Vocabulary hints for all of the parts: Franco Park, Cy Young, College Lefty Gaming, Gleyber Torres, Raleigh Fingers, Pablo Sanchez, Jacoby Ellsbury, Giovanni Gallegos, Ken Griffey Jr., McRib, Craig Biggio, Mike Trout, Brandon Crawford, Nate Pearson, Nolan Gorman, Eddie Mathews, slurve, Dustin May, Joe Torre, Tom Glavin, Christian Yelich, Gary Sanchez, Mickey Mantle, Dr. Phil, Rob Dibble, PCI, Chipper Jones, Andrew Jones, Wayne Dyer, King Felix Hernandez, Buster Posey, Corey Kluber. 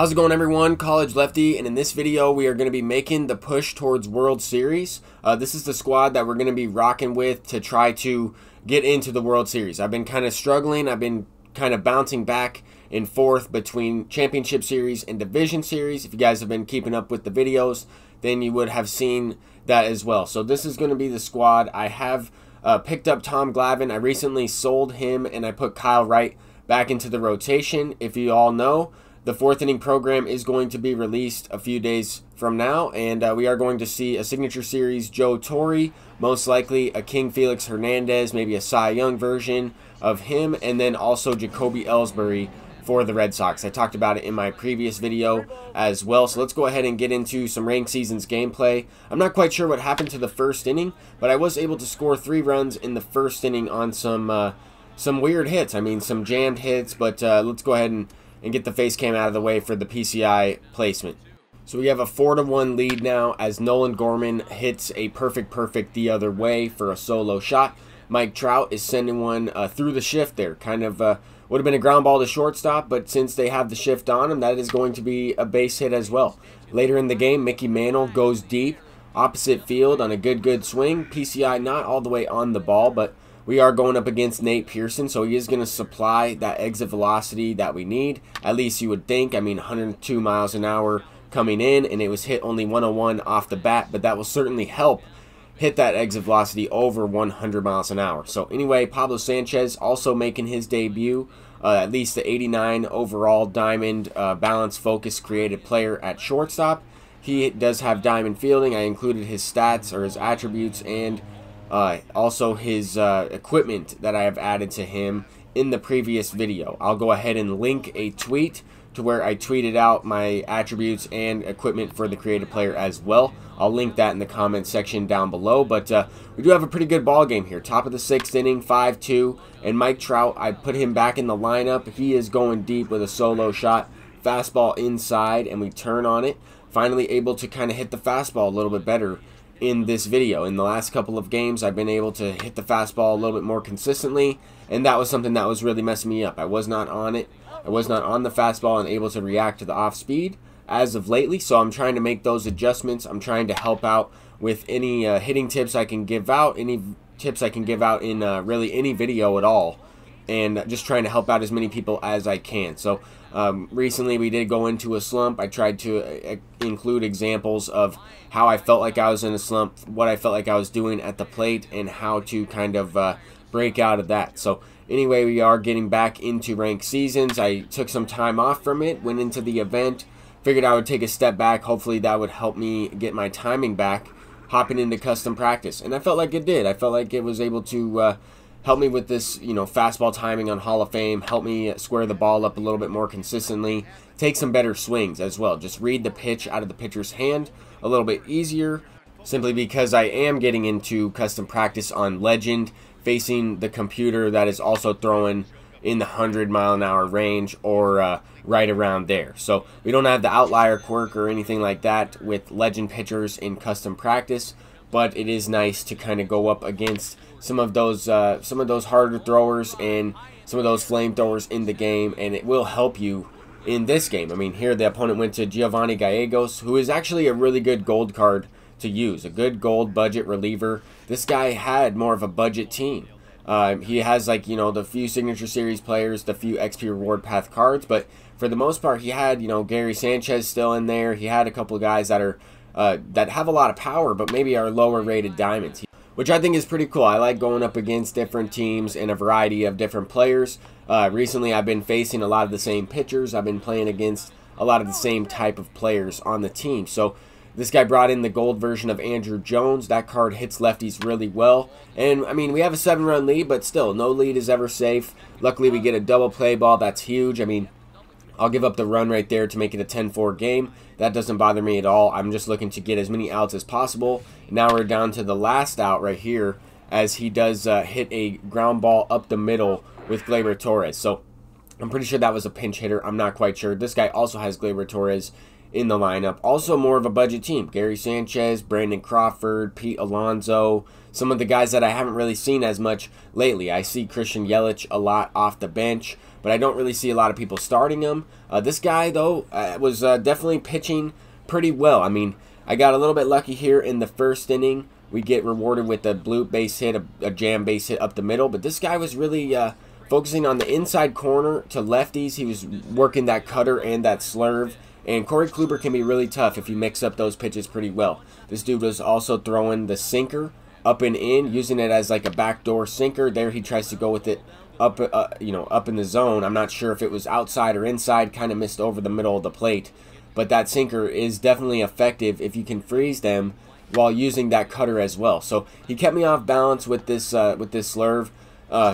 How's it going, everyone? College Lefty, and in this video we are going to be making the push towards World Series. This is the squad that we're going to be rocking with to try to get into the World Series. I've been kind of struggling. I've been kind of bouncing back and forth between Championship Series and Division Series. If you guys have been keeping up with the videos, then you would have seen that as well. So this is going to be the squad. I have picked up Tom Glavin. I recently sold him, and I put Kyle Wright back into the rotation. If you all know, the fourth inning program is going to be released a few days from now, and we are going to see a signature series Joe Torre, most likely a King Felix Hernandez, maybe a Cy Young version of him, and then also Jacoby Ellsbury for the Red Sox. I talked about it in my previous video as well, so let's go ahead and get into some ranked seasons gameplay. I'm not quite sure what happened to the first inning, but I was able to score 3 runs in the first inning on some weird hits. I mean, some jammed hits, but let's go ahead and get the face cam out of the way for the PCI placement. So we have a 4-1 lead now as Nolan Gorman hits a perfect the other way for a solo shot. Mike Trout is sending one through the shift there. Kind of would have been a ground ball to shortstop, but since they have the shift on him, that is going to be a base hit as well. Later in the game, Mickey Mantle goes deep, opposite field on a good swing. PCI not all the way on the ball, but we are going up against Nate Pearson, so he is going to supply that exit velocity that we need. At least you would think. I mean, 102 miles an hour coming in, and it was hit only 101 off the bat, but that will certainly help hit that exit velocity over 100 miles an hour. So anyway, Pablo Sanchez also making his debut, at least the 89 overall diamond balanced focus created player at shortstop. He does have diamond fielding. I included his stats or his attributes and also his equipment that I have added to him in the previous video. I'll go ahead and link a tweet to where I tweeted out my attributes and equipment for the creative player as well. I'll link that in the comment section down below, but we do have a pretty good ball game here. Top of the 6th inning, 5-2, and Mike Trout, I put him back in the lineup. He is going deep with a solo shot, fastball inside, and we turn on it. Finally able to kind of hit the fastball a little bit better in this video. In the last couple of games, I've been able to hit the fastball a little bit more consistently, and that was something that was really messing me up. I was not on it. I was not on the fastball and able to react to the off speed as of lately, so I'm trying to make those adjustments. I'm trying to help out with any hitting tips I can give out, any tips I can give out in really any video at all, and just trying to help out as many people as I can. So recently we did go into a slump. I tried to include examples of how I felt like I was in a slump, what I felt like I was doing at the plate, and how to kind of break out of that. So anyway, we are getting back into ranked seasons. I took some time off from it, went into the event, figured I would take a step back. Hopefully that would help me get my timing back, hopping into custom practice. And I felt like it did. I felt like it was able to help me with this, you know, fastball timing on Hall of Fame, help me square the ball up a little bit more consistently, take some better swings as well. Just read the pitch out of the pitcher's hand a little bit easier, simply because I am getting into custom practice on Legend, facing the computer that is also throwing in the 100 mile an hour range or right around there. So we don't have the outlier quirk or anything like that with Legend pitchers in custom practice, but it is nice to kind of go up against some of those harder throwers and some of those flamethrowers in the game, and it will help you in this game. I mean, here the opponent went to Giovanni Gallegos, who is actually a really good gold card to use, a good gold budget reliever. This guy had more of a budget team. He has, like, you know, the few signature series players, the few XP reward path cards, but for the most part he had, you know, Gary Sanchez still in there. He had a couple of guys that are that have a lot of power, but maybe are lower rated diamonds, which I think is pretty cool. I like going up against different teams and a variety of different players. Recently I've been facing a lot of the same pitchers. I've been playing against a lot of the same type of players on the team. So this guy brought in the gold version of Andrew Jones. That card hits lefties really well. And I mean, we have a 7-run lead, but still, no lead is ever safe. Luckily we get a double play ball. That's huge. I mean, I'll give up the run right there to make it a 10-4 game. That doesn't bother me at all. I'm just looking to get as many outs as possible. Now we're down to the last out right here as he does hit a ground ball up the middle with Gleyber Torres. So I'm pretty sure that was a pinch hitter. I'm not quite sure. This guy also has Gleyber Torres in the lineup. Also more of a budget team. Gary Sanchez, Brandon Crawford, Pete Alonso, some of the guys that I haven't really seen as much lately. I see Christian Yelich a lot off the bench, but I don't really see a lot of people starting him. This guy, though, was definitely pitching pretty well. I mean, I got a little bit lucky here in the first inning. We get rewarded with a bloop base hit, a jam base hit up the middle, but this guy was really focusing on the inside corner to lefties. He was working that cutter and that slurve. And Corey Kluber can be really tough if you mix up those pitches pretty well. This dude was also throwing the sinker up and in, using it as like a backdoor sinker. There he tries to go with it up, up in the zone. I'm not sure if it was outside or inside, kind of missed over the middle of the plate. But that sinker is definitely effective if you can freeze them while using that cutter as well. So he kept me off balance with this slurve.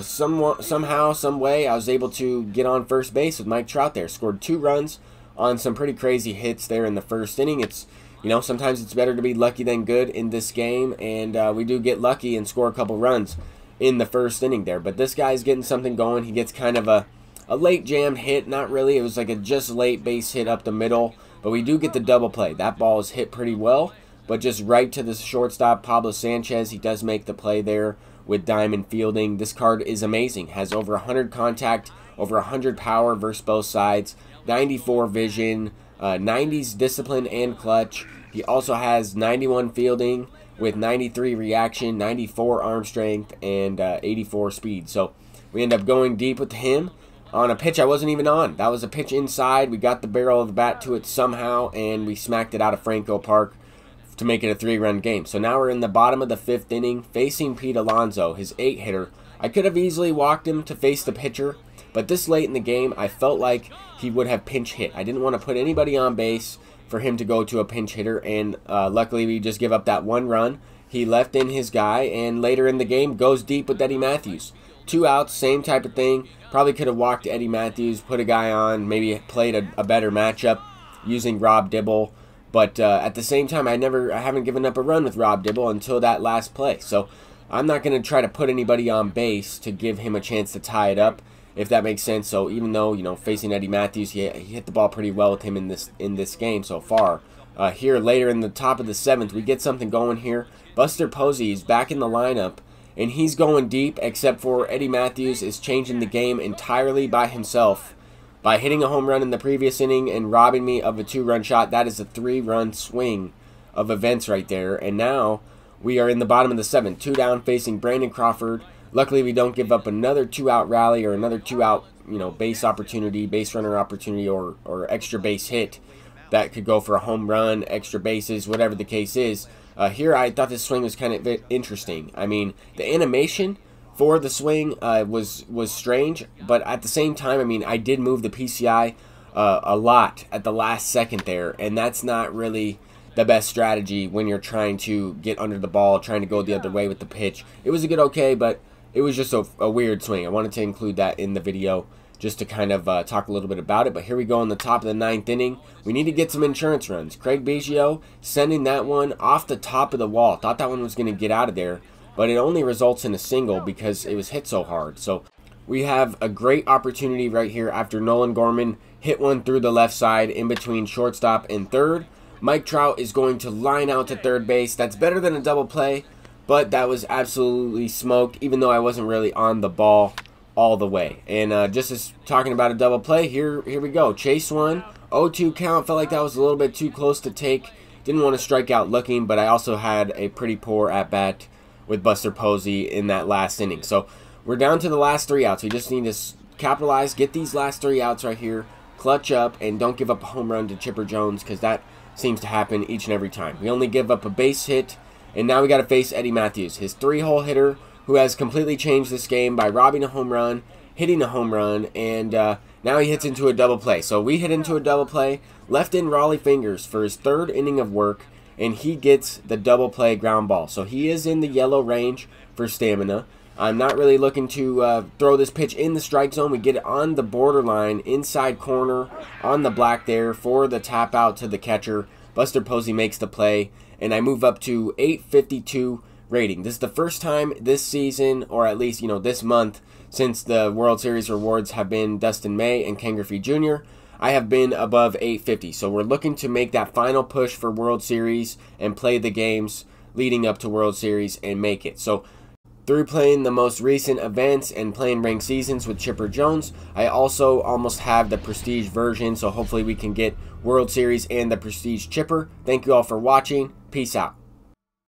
Somehow, some way, I was able to get on first base with Mike Trout there. Scored 2 runs. On some pretty crazy hits there in the first inning. It's, you know, sometimes it's better to be lucky than good in this game, and we do get lucky and score a couple runs in the first inning there. But this guy's getting something going. He gets kind of a late jammed hit, not really. It was like a just late base hit up the middle, but we do get the double play. That ball is hit pretty well, but just right to the shortstop, Pablo Sanchez. He does make the play there with diamond fielding. This card is amazing. Has over 100 contact, over 100 power versus both sides. 94 vision, 90s discipline and clutch. He also has 91 fielding with 93 reaction, 94 arm strength, and 84 speed. So we end up going deep with him on a pitch I wasn't even on. That was a pitch inside. We got the barrel of the bat to it somehow, and we smacked it out of Franco Park to make it a 3-run game. So now we're in the bottom of the 5th inning facing Pete Alonso, his 8-hitter. I could have easily walked him to face the pitcher, but this late in the game, I felt like he would have pinch hit. I didn't want to put anybody on base for him to go to a pinch hitter, and luckily we just give up that 1 run. He left in his guy, and later in the game goes deep with Eddie Mathews. 2 outs, same type of thing. Probably could have walked Eddie Mathews, put a guy on, maybe played a better matchup using Rob Dibble. But at the same time, I haven't given up a run with Rob Dibble until that last play. So I'm not going to try to put anybody on base to give him a chance to tie it up, if that makes sense. So even though, you know, facing Eddie Mathews, he hit the ball pretty well with him in this game so far. Here later in the top of the 7th, we get something going here. Buster Posey is back in the lineup, and he's going deep, except for Eddie Mathews is changing the game entirely by himself by hitting a home run in the previous inning and robbing me of a 2-run shot. That is a 3-run swing of events right there. And now we are in the bottom of the 7th, 2 down facing Brandon Crawford. Luckily, we don't give up another 2-out rally or another 2-out, you know, base opportunity, base runner opportunity, or extra base hit that could go for a home run, extra bases, whatever the case is. Here, I thought this swing was kind of interesting. I mean, the animation for the swing was strange, but at the same time, I mean, I did move the PCI a lot at the last second there, and that's not really the best strategy when you're trying to get under the ball, trying to go the other way with the pitch. It was a good okay, but it was just a weird swing. I wanted to include that in the video just to kind of talk a little bit about it. But here we go in the top of the 9th inning. We need to get some insurance runs. Craig Biggio sending that one off the top of the wall. Thought that one was going to get out of there, but it only results in a single because it was hit so hard. So we have a great opportunity right here after Nolan Gorman hit one through the left side in between shortstop and third. Mike Trout is going to line out to third base. That's better than a double play, but that was absolutely smoked, even though I wasn't really on the ball all the way. And just as talking about a double play, here we go. Chase one, 0-2 count. Felt like that was a little bit too close to take. Didn't want to strike out looking, but I also had a pretty poor at-bat with Buster Posey in that last inning. So we're down to the last 3 outs. We just need to capitalize, get these last 3 outs right here, clutch up, and don't give up a home run to Chipper Jones, because that seems to happen each and every time. We only give up a base hit. And now we got to face Eddie Mathews, his 3-hole hitter, who has completely changed this game by robbing a home run, hitting a home run, and now he hits into a double play. So we hit into a double play, left in Raleigh Fingers for his 3rd inning of work, and he gets the double play ground ball. So he is in the yellow range for stamina. I'm not really looking to throw this pitch in the strike zone. We get it on the borderline, inside corner, on the black there for the tap out to the catcher. Buster Posey makes the play, and I move up to 852 rating. This is the first time this season, or at least, you know, this month, since the World Series rewards have been Dustin May and Ken Griffey Jr. I have been above 850. So we're looking to make that final push for World Series and play the games leading up to World Series and make it. So through playing the most recent events and playing ranked seasons with Chipper Jones, I also almost have the Prestige version. So hopefully we can get World Series and the Prestige Chipper. Thank you all for watching. Peace out.